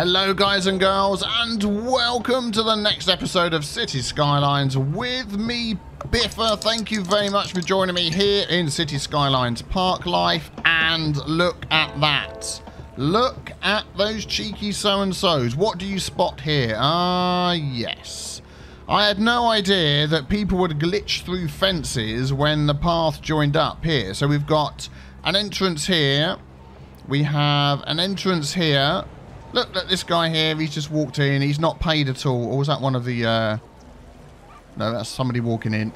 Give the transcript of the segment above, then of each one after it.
Hello guys and girls, and welcome to the next episode of City Skylines with me, Biffa. Thank you very much for joining me here in City Skylines Park Life, and look at that. Look at those cheeky so-and-sos. What do you spot here? Ah, yes. I had no idea that people would glitch through fences when the path joined up here. So we've got an entrance here. We have an entrance here. Look at this guy here. He's just walked in. He's not paid at all. Or was that one of the... No, that's somebody walking in.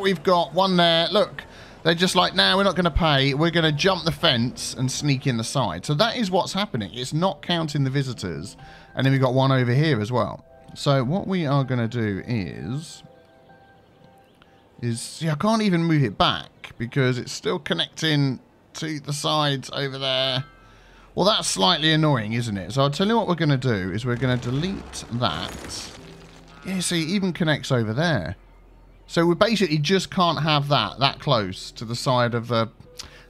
We've got one there. Look, they're just like, nah, we're not going to pay. We're going to jump the fence and sneak in the side. So that is what's happening. It's not counting the visitors. And then we've got one over here as well. So what we are going to do is see, I can't even move it back because it's still connecting to the sides over there. Well, that's slightly annoying, isn't it? So I'll tell you what we're going to do is we're going to delete that. Yeah, see, it even connects over there. So we basically just can't have that close to the side of the...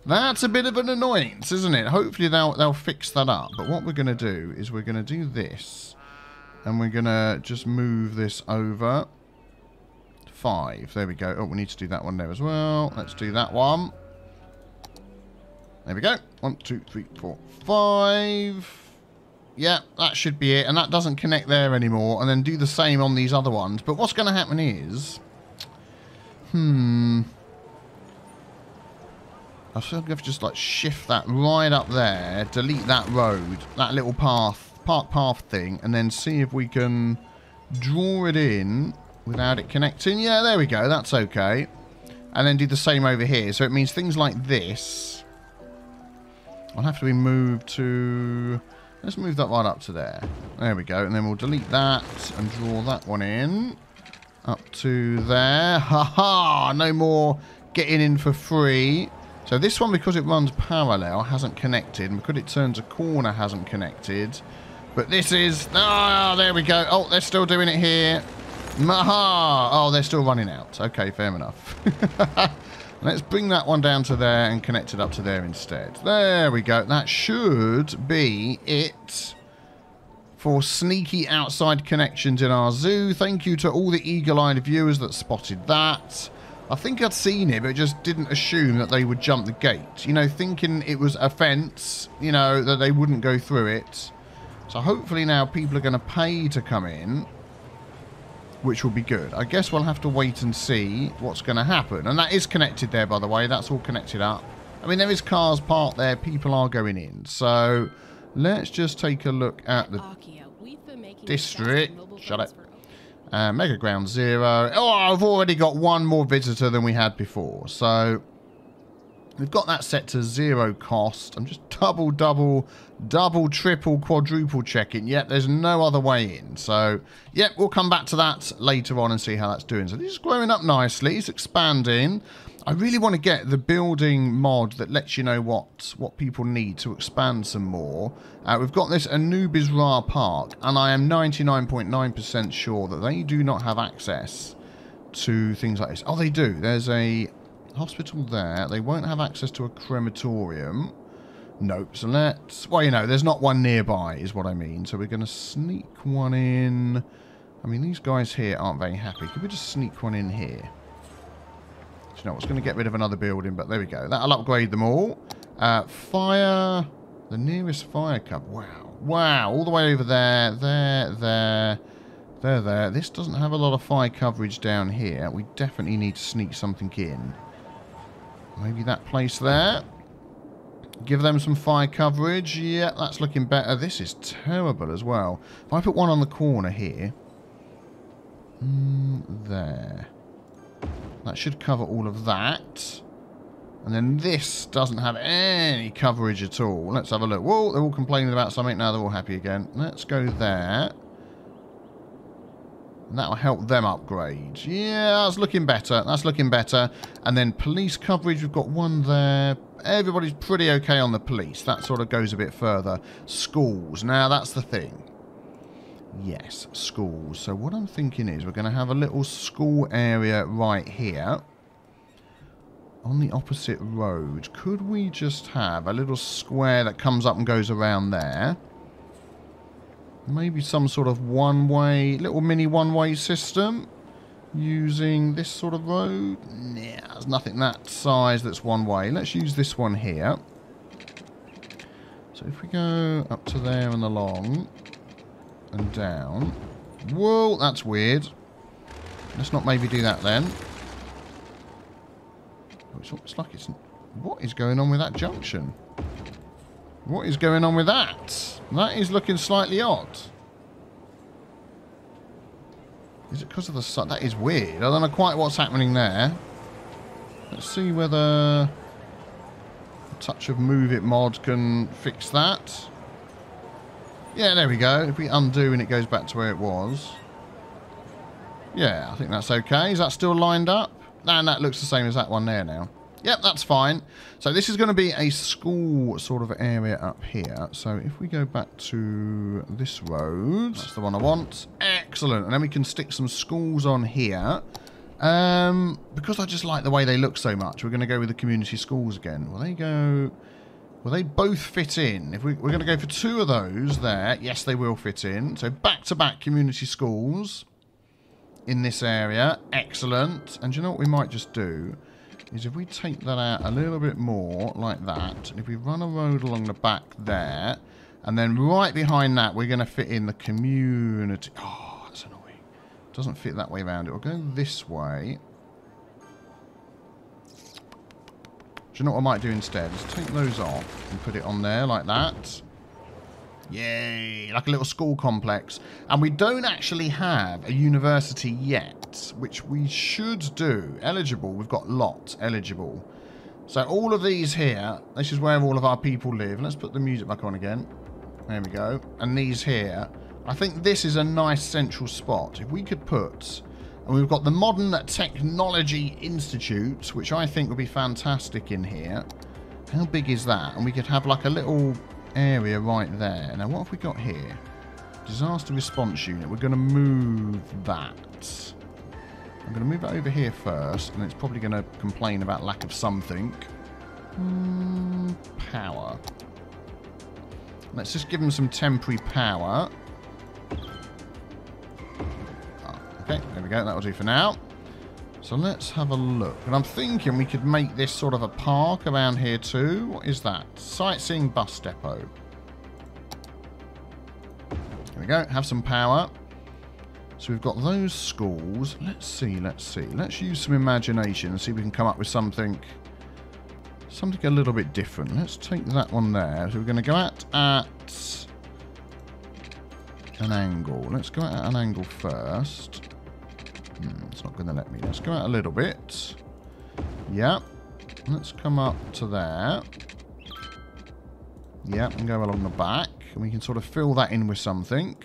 That's a bit of an annoyance, isn't it? Hopefully they'll fix that up. But what we're going to do is we're going to do this. And we're going to just move this over. 5. There we go. Oh, we need to do that one there as well. Let's do that one. There we go. 1, 2, 3, 4, 5. Yeah, that should be it. And that doesn't connect there anymore. And then do the same on these other ones. But what's going to happen is... I think I've just like shift that right up there. Delete that road. That little path. Park path thing. And then see if we can draw it in without it connecting. Yeah, there we go. That's okay. And then do the same over here. So it means things like this... I'll have to be moved to... Let's move that right up to there. There we go. And then we'll delete that and draw that one in. Up to there. Ha-ha! No more getting in for free. So this one, because it runs parallel, hasn't connected. And because it turns a corner, hasn't connected. But this is... Ah, there we go. Oh, they're still doing it here. Maha! Oh, they're still running out. Okay, fair enough. Let's bring that one down to there and connect it up to there instead. There we go. That should be it for sneaky outside connections in our zoo. Thank you to all the eagle-eyed viewers that spotted that. I think I'd seen it, but just didn't assume that they would jump the gate. You know, thinking it was a fence, you know, that they wouldn't go through it. So hopefully now people are going to pay to come in, which will be good. I guess we'll have to wait and see what's going to happen. And that is connected there, by the way. That's all connected up. I mean, there is cars parked there. People are going in. So let's just take a look at the district. Shut up. Mega Ground Zero. Oh, I've already got one more visitor than we had before. So we've got that set to 0 cost. I'm just double, triple, quadruple checking. Yep, there's no other way in. So, yep, we'll come back to that later on and see how that's doing. So this is growing up nicely. It's expanding. I really want to get the building mod that lets you know what people need to expand some more. We've got this Anubis Ra Park, and I am 99.9% sure that they do not have access to things like this. Oh, they do. There's a... hospital there. They won't have access to a crematorium. Nope. So let's... Well, you know, there's not one nearby is what I mean. So we're going to sneak one in. I mean, these guys here aren't very happy. Could we just sneak one in here? Do you know, it's going to get rid of another building, but there we go. That'll upgrade them all. Fire. The nearest fire cub. Wow. Wow. All the way over there. There. This doesn't have a lot of fire coverage down here. We definitely need to sneak something in. Maybe that place there. Give them some fire coverage. Yeah, that's looking better. This is terrible as well. If I put one on the corner here. There. That should cover all of that. And then this doesn't have any coverage at all. Let's have a look. Whoa, they're all complaining about something. Now they're all happy again. Let's go there. And that'll help them upgrade. Yeah, that's looking better. That's looking better. And then police coverage. We've got one there. Everybody's pretty okay on the police. That sort of goes a bit further. Schools. Now, that's the thing. Yes, schools. So what I'm thinking is we're going to have a little school area right here. On the opposite road. Could we just have a little square that comes up and goes around there? Maybe some sort of one-way, little mini one-way system using this sort of road. Nah, there's nothing that size that's one-way. Let's use this one here. So if we go up to there and along and down. Whoa, that's weird. Let's not maybe do that then. It's like it's... What is going on with that junction? What is going on with that? That is looking slightly odd. Is it because of the sun? That is weird. I don't know quite what's happening there. Let's see whether a touch of Move It mod can fix that. Yeah, there we go. If we undo and it goes back to where it was. Yeah, I think that's okay. Is that still lined up? And that looks the same as that one there now. Yep, that's fine. So this is going to be a school sort of area up here. So if we go back to this road, that's the one I want. Excellent. And then we can stick some schools on here. Because I just like the way they look so much, we're going to go with the community schools again. Will they go... Will they both fit in? If we're going to go for two of those there. Yes, they will fit in. So back-to-back community schools in this area. Excellent. And you know what we might just do? Is if we take that out a little bit more, like that, and if we run a road along the back there, and then right behind that, we're going to fit in the community. Oh, that's annoying. It doesn't fit that way around. It will go this way. Do you know what I might do instead? Just take those off and put it on there like that. Yay! Like a little school complex. And we don't actually have a university yet, which we should do. Eligible. We've got lots eligible. So all of these here, this is where all of our people live. Let's put the music back on again. There we go. And these here. I think this is a nice central spot. If we could put... And we've got the Modern Technology Institute, which I think would be fantastic in here. How big is that? And we could have like a little... area right there. Now, what have we got here? Disaster response unit. We're going to move that. I'm going to move it over here first, and it's probably going to complain about lack of something. Power. Let's just give them some temporary power. Oh, okay, there we go. That'll do for now. So let's have a look. And I'm thinking we could make this sort of a park around here too. What is that? Sightseeing bus depot. There we go. Have some power. So we've got those schools. Let's see, let's see. Let's use some imagination and see if we can come up with something. Something a little bit different. Let's take that one there. So we're going to go out at an angle. Let's go out at an angle first. It's not going to let me. Let's go out a little bit. Yep. Let's come up to there. Yep, and go along the back. And we can sort of fill that in with something.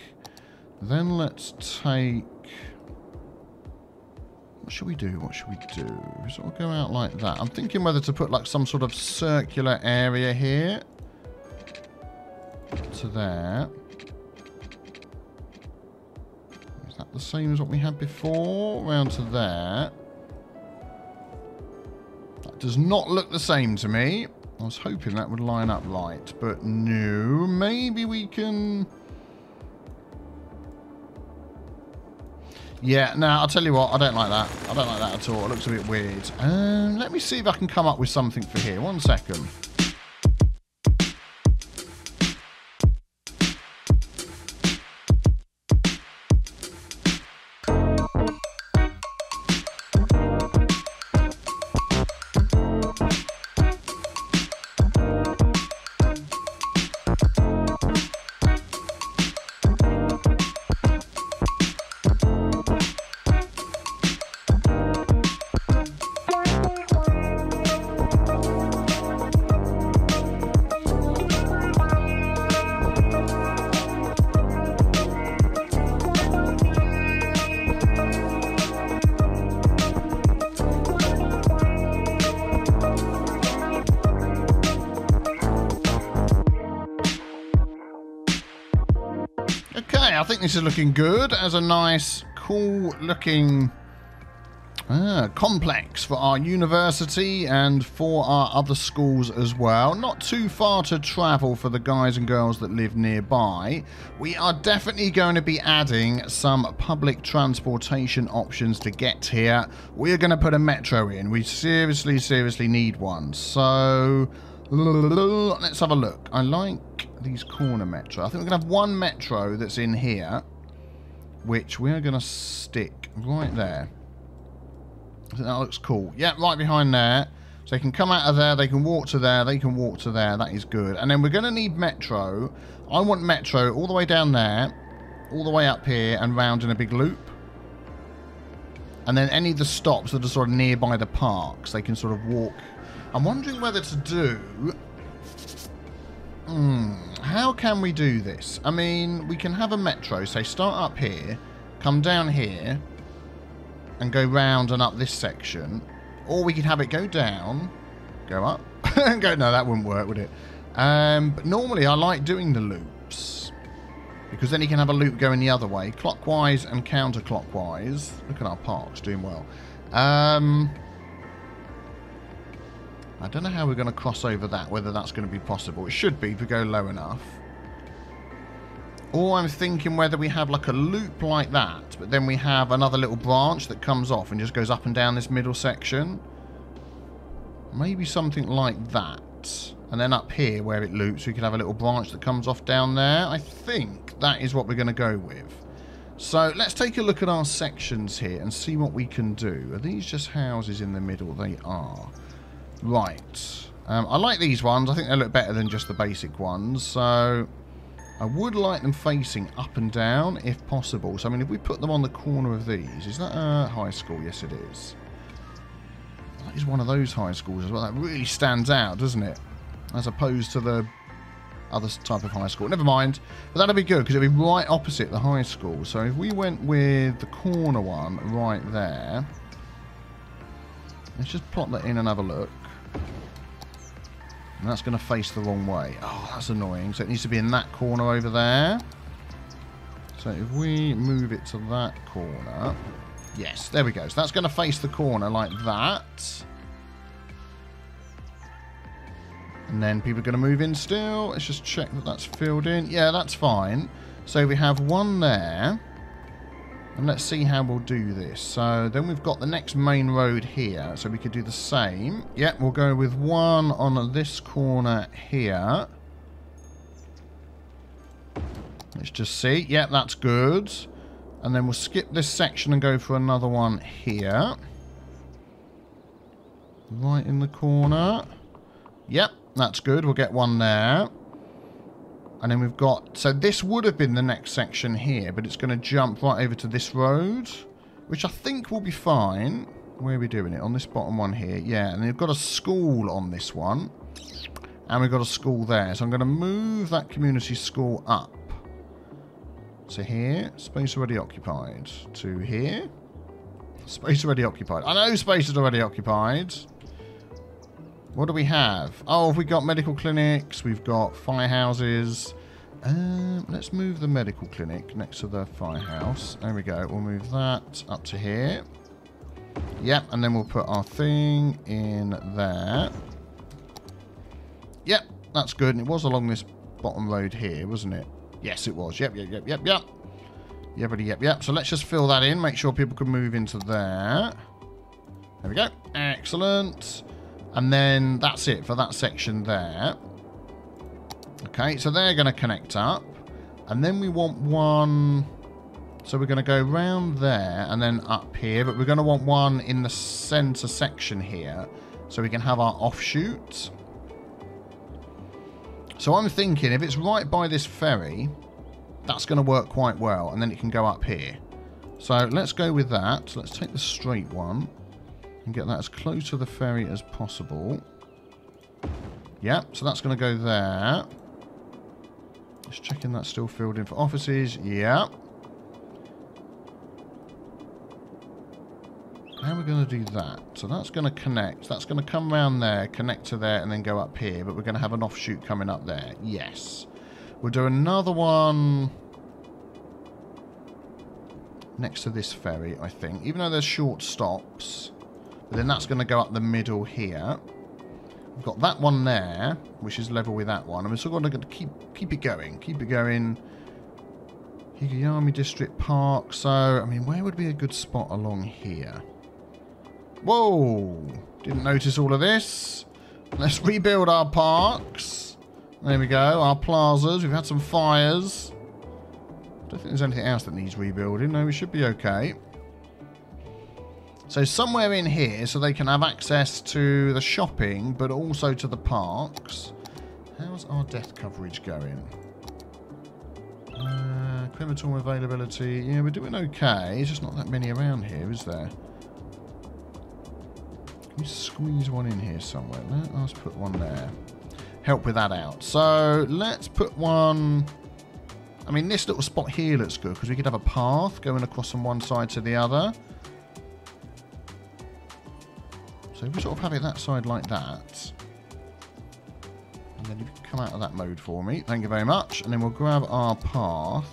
Then let's take... What should we do? What should we do? Sort of go out like that. I'm thinking whether to put like some sort of circular area here. To there. The same as what we had before. Round to there. That does not look the same to me. I was hoping that would line up right, but no. Maybe we can... Yeah, no, I'll tell you what. I don't like that. I don't like that at all. It looks a bit weird. Let me see if I can come up with something for here. One second. This is looking good as a nice, cool looking Ah, complex for our university and for our other schools as well. Not too far to travel for the guys and girls that live nearby. We are definitely going to be adding some public transportation options to get here. We are going to put a metro in. We seriously, seriously need one. So let's have a look. I like these corner metro. I think we're going to have one metro that's in here, which we are going to stick right there. I think that looks cool. Yeah, right behind there. So they can come out of there, they can walk to there, they can walk to there. That is good. And then we're going to need metro. I want metro all the way down there, all the way up here, and round in a big loop. And then any of the stops that are sort of nearby the parks, they can sort of walk. I'm wondering whether to do... how can we do this? I mean, we can have a metro. So start up here, come down here, and go round and up this section. Or we could have it go down, go up, and go... No, that wouldn't work, would it? But normally I like doing the loops, because then you can have a loop going the other way, clockwise and counterclockwise. Look at our parks, doing well. I don't know how we're going to cross over that, whether that's going to be possible. It should be if we go low enough. Or I'm thinking whether we have like a loop like that, but then we have another little branch that comes off and just goes up and down this middle section. Maybe something like that. And then up here where it loops, we could have a little branch that comes off down there. I think that is what we're going to go with. So let's take a look at our sections here and see what we can do. Are these just houses in the middle? They are. Right. I like these ones. I think they look better than just the basic ones. So... I would like them facing up and down, if possible. So, I mean, if we put them on the corner of these... Is that a high school? Yes, it is. That is one of those high schools as well. That really stands out, doesn't it? As opposed to the other type of high school. Never mind. But that'll be good, because it'll be right opposite the high school. So, if we went with the corner one right there... Let's just plop that in and have a look. And that's going to face the wrong way. Oh, that's annoying. So it needs to be in that corner over there. So if we move it to that corner... Yes, there we go. So that's going to face the corner like that. And then people are going to move in still. Let's just check that that's filled in. Yeah, that's fine. So we have one there. And let's see how we'll do this. So then we've got the next main road here. So we could do the same. Yep, we'll go with one on this corner here. Let's just see. Yep, that's good. And then we'll skip this section and go for another one here. Right in the corner. Yep, that's good. We'll get one there. And then we've got... So this would have been the next section here, but it's going to jump right over to this road, which I think will be fine. Where are we doing it? On this bottom one here. Yeah, and they've got a school on this one. And we've got a school there. So I'm going to move that community school up. So here, space already occupied. To here, space already occupied. I know space is already occupied. What do we have? Oh, have we got medical clinics? We've got firehouses. Let's move the medical clinic next to the firehouse. There we go. We'll move that up to here. Yep, and then we'll put our thing in there. Yep, that's good. And it was along this bottom road here, wasn't it? Yes, it was. Yep. Yep. So let's just fill that in. Make sure people can move into there. There we go. Excellent. And then that's it for that section there. Okay, so they're going to connect up. And then we want one... So we're going to go round there and then up here. But we're going to want one in the centre section here. So we can have our offshoot. So I'm thinking if it's right by this ferry, that's going to work quite well. And then it can go up here. So let's go with that. Let's take the straight one. And get that as close to the ferry as possible. Yep, so that's going to go there. Just checking that's still filled in for offices. Yep. How are we going to do that? So that's going to connect. That's going to come round there, connect to there, and then go up here. But we're going to have an offshoot coming up there. Yes. We'll do another one next to this ferry, I think. Even though there's short stops. But then that's going to go up the middle here. We've got that one there, which is level with that one. And we're still going to keep it going. Keep it going. Higuyami District Park. So, I mean, where would be a good spot along here? Whoa! Didn't notice all of this. Let's rebuild our parks. There we go. Our plazas. We've had some fires. Don't think there's anything else that needs rebuilding. No, we should be okay. So somewhere in here, so they can have access to the shopping, but also to the parks. How's our death coverage going? Crematorium availability. Yeah, we're doing okay. There's just not that many around here, is there? Can you squeeze one in here somewhere? Let's put one there. Help with that out. So let's put one... I mean, this little spot here looks good because we could have a path going across from one side to the other. So we sort of have it that side like that. And then you can come out of that mode for me. Thank you very much. And then we'll grab our path.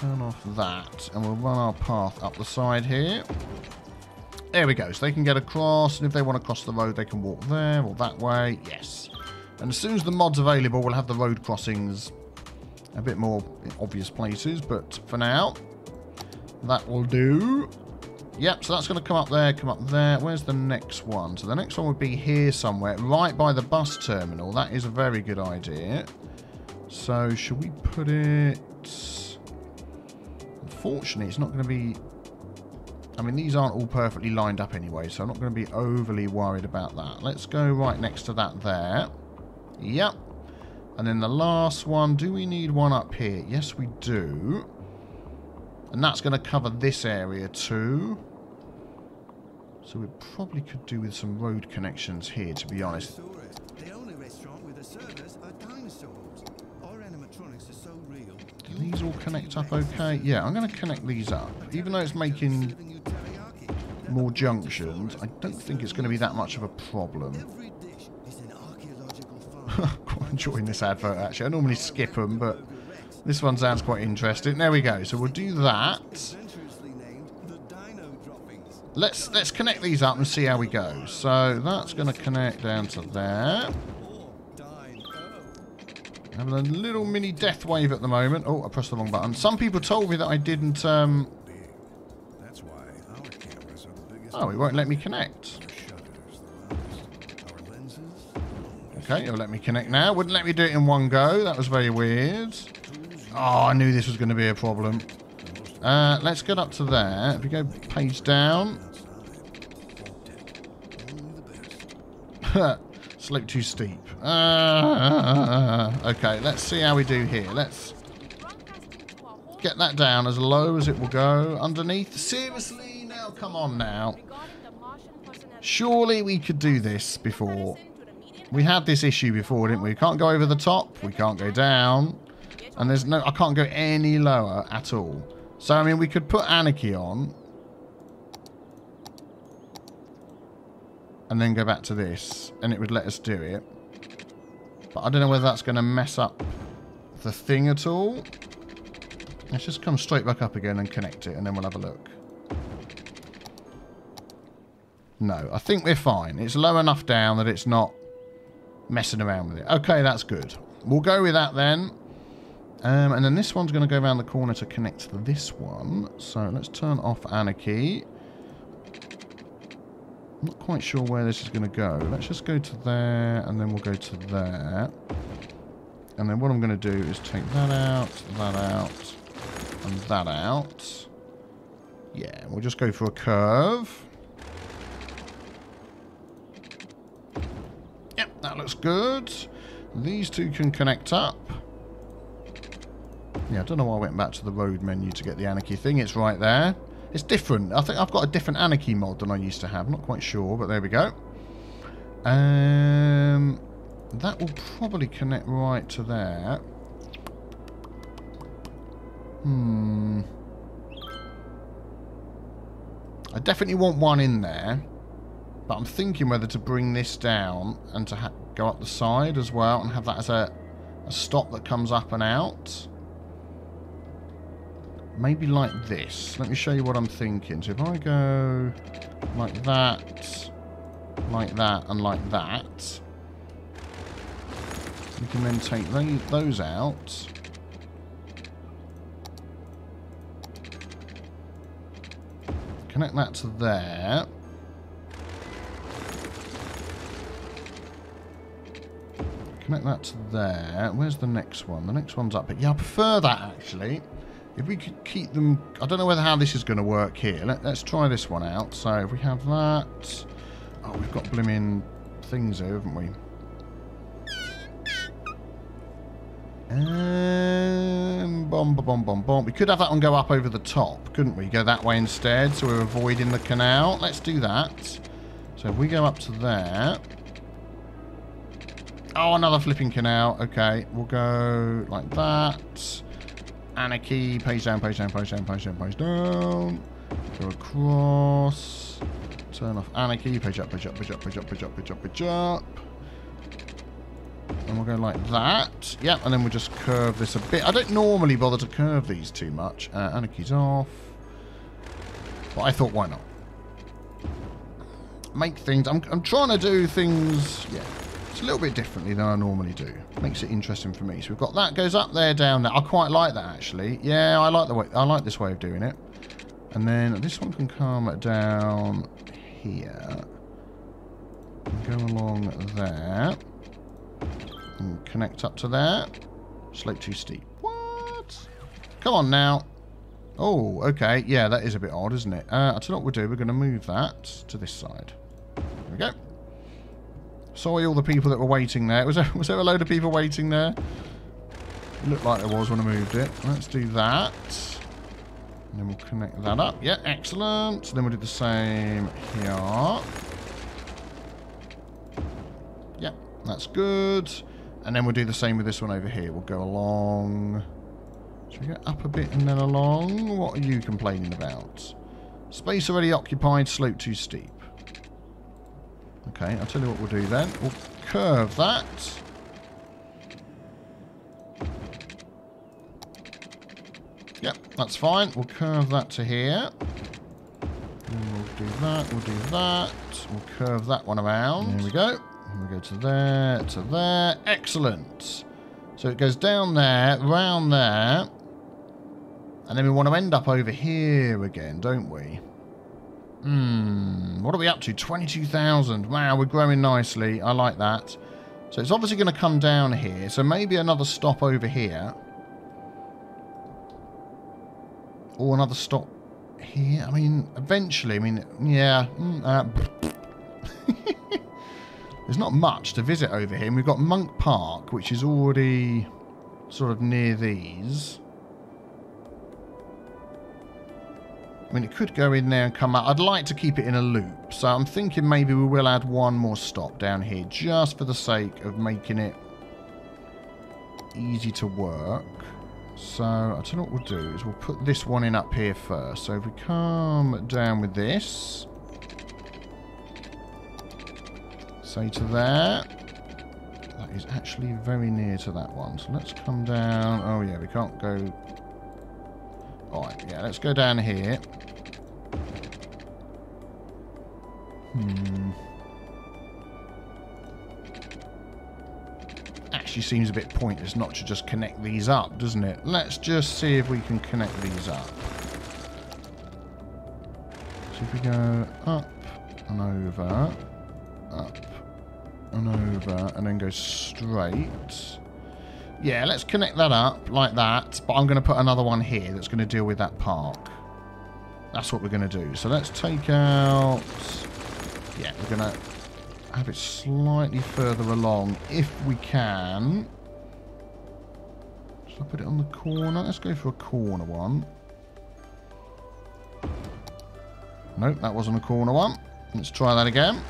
Turn off that, and we'll run our path up the side here. There we go. So they can get across, and if they want to cross the road, they can walk there or that way. Yes. And as soon as the mod's available, we'll have the road crossings a bit more obvious places. But for now, that will do. Yep, so that's going to come up there, come up there. Where's the next one? So the next one would be here somewhere, right by the bus terminal. That is a very good idea. So should we put it... Unfortunately, it's not going to be... I mean, these aren't all perfectly lined up anyway, so I'm not going to be overly worried about that. Let's go right next to that there. Yep. And then the last one. Do we need one up here? Yes, we do. And that's going to cover this area too. So we probably could do with some road connections here, to be honest. The only restaurant with a service are dinosaurs. Our animatronics are so real. These all connect up okay? Yeah, I'm going to connect these up. Even though it's making more junctions, I don't think it's going to be that much of a problem. Quite enjoying this advert, actually. I normally skip them, but this one sounds quite interesting. There we go. So we'll do that. Let's connect these up and see how we go. So that's going to connect down to there. Having a little mini death wave at the moment. Oh, I pressed the wrong button. Some people told me that I didn't... Oh, it won't let me connect. Okay, it'll let me connect now. Wouldn't let me do it in one go. That was very weird. Oh, I knew this was going to be a problem. Let's get up to there. If we go page down. Slope too steep. Okay, let's see how we do here. Let's get that down as low as it will go. Underneath. Seriously? Now, come on now. Surely we could do this before. We had this issue before, didn't we? We can't go over the top. We can't go down. And there's no... I can't go any lower at all. So, I mean, we could put Anarchy on. And then go back to this. And it would let us do it. But I don't know whether that's going to mess up the thing at all. Let's just come straight back up again and connect it. And then we'll have a look. No, I think we're fine. It's low enough down that it's not messing around with it. Okay, that's good. We'll go with that then. And then this one's going to go around the corner to connect to this one. So let's turn off Anarchy. I'm not quite sure where this is going to go. Let's just go to there, and then we'll go to there. And then what I'm going to do is take that out, and that out. Yeah, we'll just go for a curve. Yep, that looks good. These two can connect up. Yeah, I don't know why I went back to the road menu to get the Anarchy thing. It's right there. It's different. I think I've got a different Anarchy mod than I used to have. I'm not quite sure, but there we go. That will probably connect right to there. I definitely want one in there, but I'm thinking whether to bring this down and to go up the side as well and have that as a stop that comes up and out. Maybe like this. Let me show you what I'm thinking. So if I go like that, and like that, we can then take those out. Connect that to there. Connect that to there. Where's the next one? The next one's up here. Yeah, I prefer that, actually. If we could keep them... I don't know whether how this is going to work here. Let's try this one out. So if we have that... Oh, we've got blimmin' things here, haven't we? Bomb, bomb, bomb, bomb. We could have that one go up over the top, couldn't we? Go that way instead, so we're avoiding the canal. Let's do that. So if we go up to there... Oh, another flipping canal. Okay, we'll go like that. Anarchy, page down, page down, page down, page down, page down. Go across. Turn off Anarchy, page up, page up, page up, page up, page up, page up, page up. And we'll go like that. Yep, and then we'll just curve this a bit. I don't normally bother to curve these too much. Anarchy's off. But I thought, why not? Make things... I'm trying to do things... Yeah. It's a little bit differently than I normally do. Makes it interesting for me. So we've got that goes up there, down there. I quite like that, actually. Yeah, I like the way. I like this way of doing it. And then this one can come down here. Go along there. And connect up to there. Slope too steep. What? Come on now. Oh, okay. Yeah, that is a bit odd, isn't it? I tell you what we'll do. We're going to move that to this side. There we go. Sorry, all the people that were waiting there. Was there a load of people waiting there? It looked like there was when I moved it. Let's do that. And then we'll connect that up. Yeah, excellent. So then we'll do the same here. Yeah, that's good. And then we'll do the same with this one over here. We'll go along. Should we go up a bit and then along? What are you complaining about? Space already occupied, slope too steep. Okay, I'll tell you what we'll do then. We'll curve that. Yep, that's fine. We'll curve that to here. And we'll do that, we'll do that. We'll curve that one around. There we go. And we'll go to there, to there. Excellent. So it goes down there, round there. And then we want to end up over here again, don't we? What are we up to? 22,000. Wow, we're growing nicely. I like that. So it's obviously going to come down here. So maybe another stop over here. Or another stop here. I mean, eventually, I mean, yeah. There's not much to visit over here. And we've got Monk Park, which is already sort of near these. I mean, it could go in there and come out. I'd like to keep it in a loop. So I'm thinking maybe we will add one more stop down here just for the sake of making it easy to work. So I don't know what we'll do is we'll put this one in up here first. So if we come down with this, say to there, that is actually very near to that one. So let's come down. Oh, yeah, we can't go... Alright, yeah, let's go down here. Actually seems a bit pointless not to just connect these up, doesn't it? Let's just see if we can connect these up. So if we go up and over, and then go straight... Yeah, let's connect that up like that. But I'm going to put another one here that's going to deal with that park. That's what we're going to do. So let's take out... Yeah, we're going to have it slightly further along if we can. Should I put it on the corner? Let's go for a corner one. Nope, that wasn't a corner one. Let's try that again.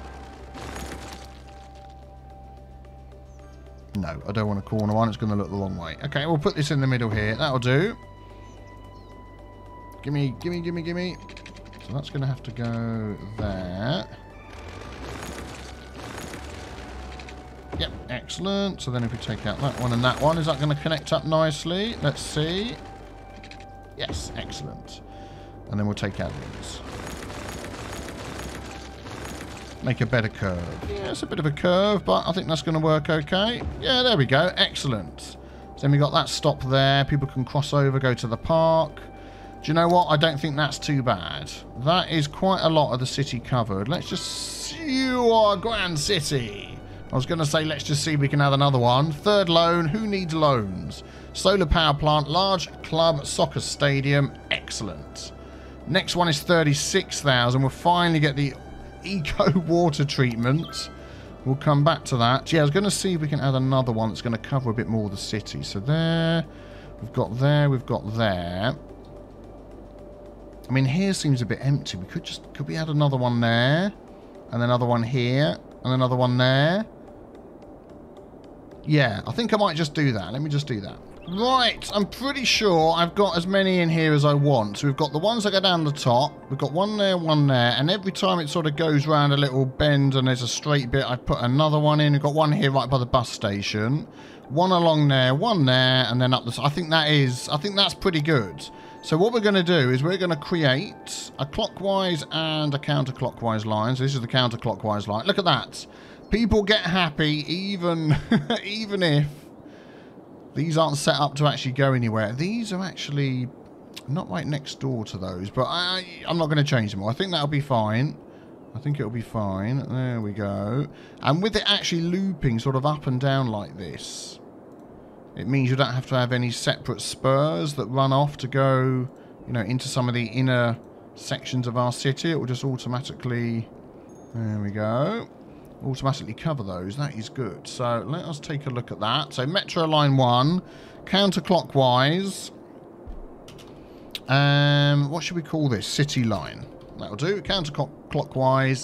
No, I don't want a corner one. It's going to look the long way. Okay, we'll put this in the middle here. That'll do. Gimme, gimme, gimme, gimme. So that's going to have to go there. Yep, excellent. So then if we take out that one and that one, is that going to connect up nicely? Let's see. Yes, excellent. And then we'll take out these. Make a better curve. Yeah, it's a bit of a curve, but I think that's going to work okay. Yeah, there we go. Excellent. So then we got that stop there. People can cross over, go to the park. Do you know what? I don't think that's too bad. That is quite a lot of the city covered. Let's just see our grand city. I was going to say, let's just see if we can have another one. Third loan. Who needs loans? Solar power plant, large club, soccer stadium. Excellent. Next one is 36,000. We'll finally get the eco water treatment. We'll come back to that. Yeah, I was going to see if we can add another one that's going to cover a bit more of the city. So there, we've got there, we've got there. I mean, here seems a bit empty. We could just, could we add another one there? And another one here, and another one there. Yeah, I think I might just do that. Let me just do that. Right, I'm pretty sure I've got as many in here as I want. So we've got the ones that go down the top. We've got one there, and every time it sort of goes round a little bend and there's a straight bit, I put another one in. We've got one here right by the bus station. One along there, one there, and then up the... I think that's pretty good. So what we're going to do is we're going to create a clockwise and a counterclockwise line. So this is the counterclockwise line. Look at that. People get happy even, even if these aren't set up to actually go anywhere. These are actually not right next door to those, but I'm not going to change them all. I think that'll be fine. I think it'll be fine. There we go. And with it actually looping sort of up and down like this, it means you don't have to have any separate spurs that run off to go, you know, into some of the inner sections of our city. It will just automatically, there we go, automatically cover those. That is good. So let us take a look at that. So Metro Line 1, counterclockwise. What should we call this? City Line. That'll do. Counterclockwise,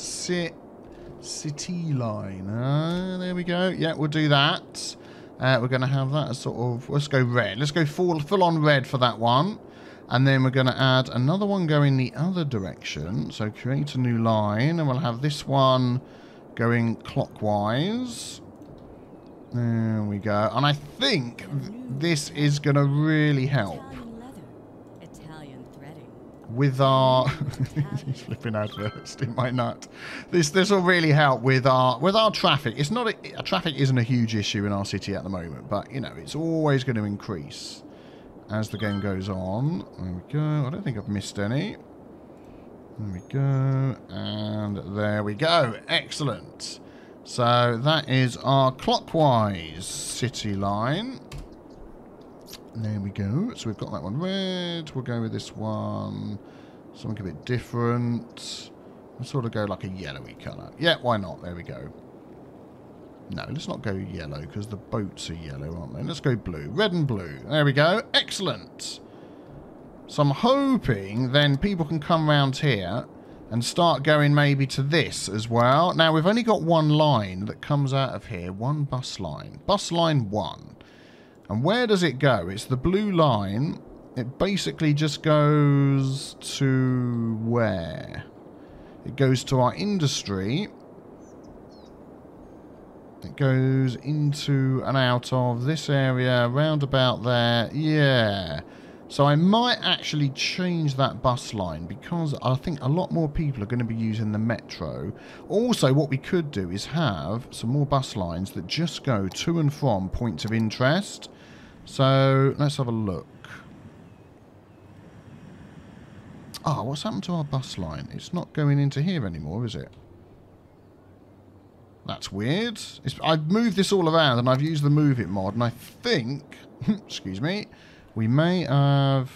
City Line. There we go. Yeah, we'll do that. We're going to have that as sort of... Let's go red. Let's go full-on red for that one. And then we're going to add another one going the other direction. So create a new line. And we'll have this one going clockwise. There we go. And I think this is going to really help. With our... He's flipping adverts in my nut. This will really help with our traffic. It's not a traffic isn't a huge issue in our city at the moment, but you know, it's always going to increase as the game goes on. There we go. I don't think I've missed any. There we go. And there we go. Excellent. So that is our clockwise city line. There we go. So we've got that one red. We'll go with this one. Something a bit different. We'll sort of go like a yellowy colour. Yeah, why not? There we go. No, let's not go yellow because the boats are yellow, aren't they? Let's go blue. Red and blue. There we go. Excellent. So I'm hoping then people can come round here and start going maybe to this as well. Now, we've only got one line that comes out of here. One bus line. Bus line 1. And where does it go? It's the blue line. It basically just goes to where? It goes to our industry. It goes into and out of this area, round about there. Yeah. So I might actually change that bus line because I think a lot more people are going to be using the metro. Also, what we could do is have some more bus lines that just go to and from points of interest. So let's have a look. Oh, what's happened to our bus line? It's not going into here anymore, is it? That's weird. I've moved this all around and I've used the Move It mod, and I think, excuse me, we may have,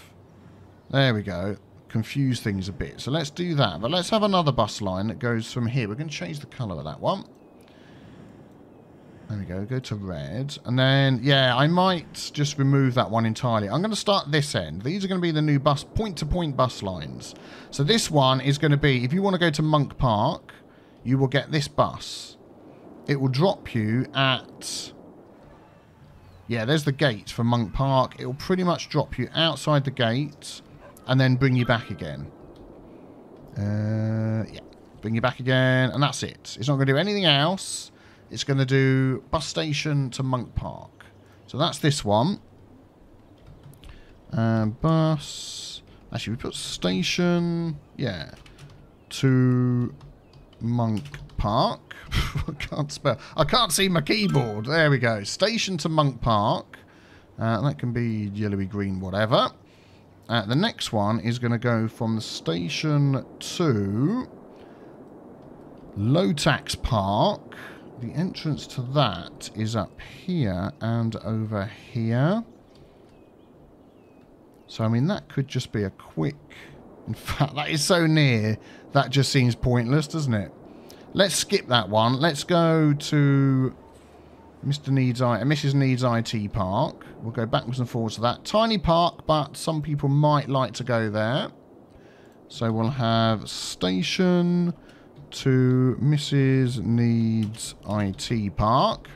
there we go, confused things a bit. So let's do that. But let's have another bus line that goes from here. We're going to change the colour of that one. There we go. Go to red. And then, yeah, I might just remove that one entirely. I'm going to start this end. These are going to be the new bus point-to-point bus lines. So this one is going to be, if you want to go to Monk Park, you will get this bus. It will drop you at... Yeah, there's the gate for Monk Park. It'll pretty much drop you outside the gate and then bring you back again. Yeah, bring you back again, and that's it. It's not going to do anything else. It's going to do bus station to Monk Park. So that's this one. Bus Actually, we put station, yeah, to Monk Park. I can't spell. I can't see my keyboard. There we go. Station to Monk Park. That can be yellowy, green, whatever. The next one is going to go from the station to Lotax Park. The entrance to that is up here and over here. So, I mean, that could just be a quick... In fact, that is so near. That just seems pointless, doesn't it? Let's skip that one. Let's go to Mrs. Needs IT Park. We'll go backwards and forwards to that. Tiny park, but some people might like to go there. So we'll have station to Mrs. Needs IT Park.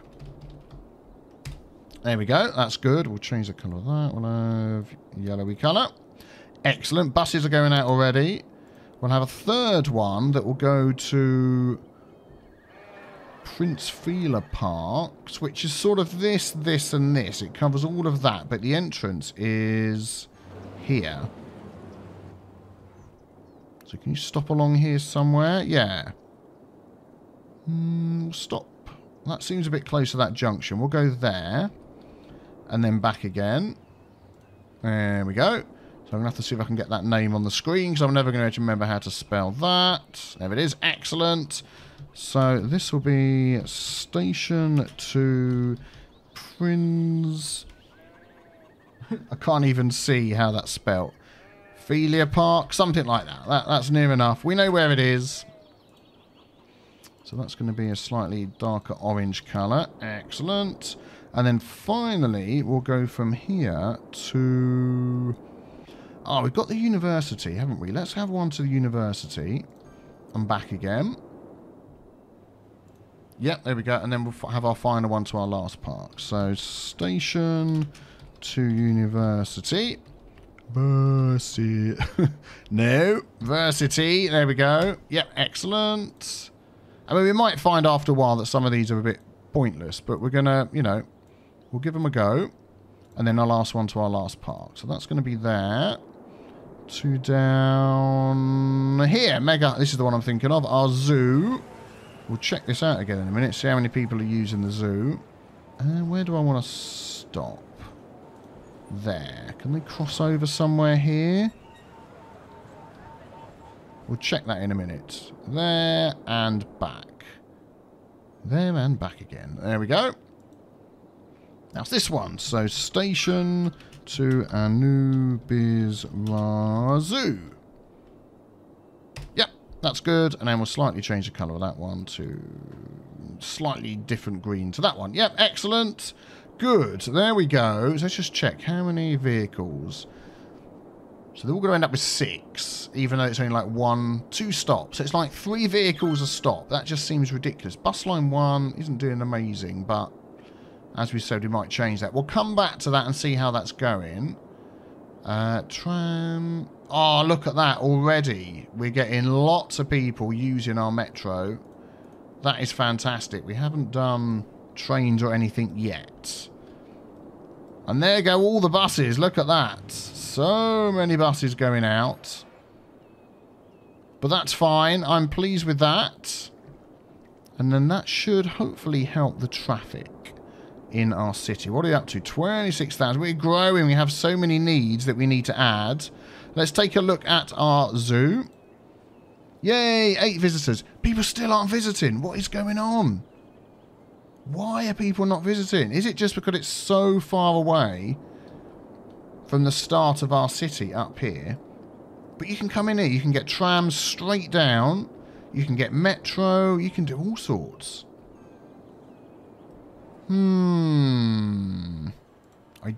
There we go. That's good. We'll change the colour of that. We'll have yellowy colour. Excellent. Buses are going out already. We'll have a third one that will go to Prinz Filia Parks, which is sort of this, this, and this. It covers all of that, but the entrance is here. So can you stop along here somewhere? Yeah. Stop. That seems a bit close to that junction. We'll go there. And then back again. There we go. So I'm going to have to see if I can get that name on the screen, because I'm never going to remember how to spell that. There it is. Excellent. So this will be station to Prinz... I can't even see how that's spelled. Filia Park, something like that. That's near enough. We know where it is. So that's going to be a slightly darker orange colour. Excellent. And then finally, we'll go from here to... Oh, we've got the university, haven't we? Let's have one to the university. And back again. Yep, there we go. And then we'll have our final one to our last park. So, station to university. Versity. No. Versity. There we go. Yep, excellent. I mean, we might find after a while that some of these are a bit pointless, but we're going to, you know... We'll give them a go. And then our last one to our last park. So that's going to be there. Two down here. Mega. This is the one I'm thinking of. Our zoo. We'll check this out again in a minute. See how many people are using the zoo. And where do I want to stop? There. Can we cross over somewhere here? We'll check that in a minute. There and back. There and back again. There we go. That's this one. So, station to Anubis Ra Zoo. Yep, that's good. And then we'll slightly change the colour of that one to slightly different green to that one. Yep, excellent. Good. There we go. So let's just check how many vehicles. So they're all going to end up with 6, even though it's only like 1, 2 stops. So it's like 3 vehicles a stop. That just seems ridiculous. Bus line 1 isn't doing amazing, but... As we said, we might change that. We'll come back to that and see how that's going. Tram. Oh, look at that already. We're getting lots of people using our metro. That is fantastic. We haven't done trains or anything yet. And there go all the buses. Look at that. So many buses going out. But that's fine. I'm pleased with that. And then that should hopefully help the traffic in our city. What are we up to? 26,000. We're growing. We have so many needs that we need to add. Let's take a look at our zoo. Yay! 8 visitors. People still aren't visiting. What is going on? Why are people not visiting? Is it just because it's so far away from the start of our city up here? But you can come in here. You can get trams straight down. You can get metro. You can do all sorts. I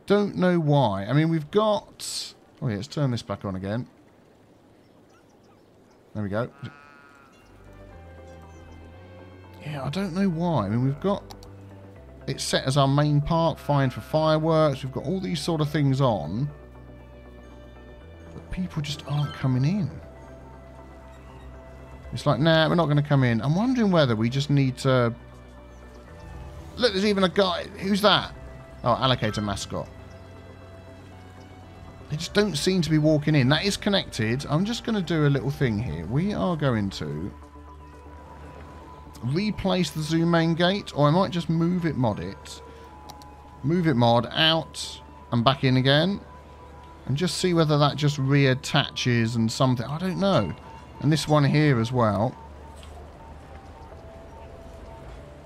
don't know why. I mean, we've got... Oh, yeah, let's turn this back on again. There we go. Yeah, I don't know why. I mean, we've got... It's set as our main park, fine for fireworks. We've got all these sort of things on. But people just aren't coming in. It's like, nah, we're not going to come in. I'm wondering whether we just need to... Look, there's even a guy. Who's that? Oh, alligator mascot. They just don't seem to be walking in. That is connected. I'm just going to do a little thing here. We are going to replace the zoo main gate, or I might just move it, mod it. Move it mod out and back in again. And just see whether that just reattaches and something. I don't know. And this one here as well.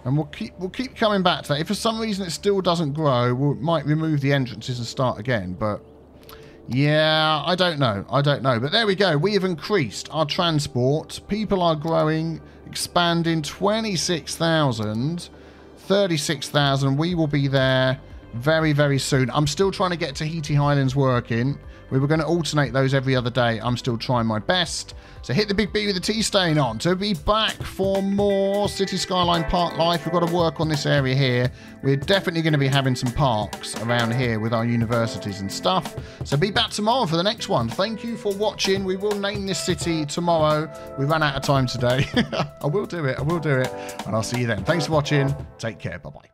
And we'll keep coming back to that. If for some reason it still doesn't grow, we might remove the entrances and start again. But yeah, I don't know. I don't know. But there we go. We have increased our transport. People are growing, expanding. 26,000, 36,000. We will be there very, very soon. I'm still trying to get Tahiti Highlands working. We were going to alternate those every other day. I'm still trying my best. So hit the big B with the T stain on to be back for more City Skyline Park Life. We've got to work on this area here. We're definitely going to be having some parks around here with our universities and stuff. So be back tomorrow for the next one. Thank you for watching. We will name this city tomorrow. We ran out of time today. I will do it. I will do it. And I'll see you then. Thanks for watching. Take care. Bye-bye.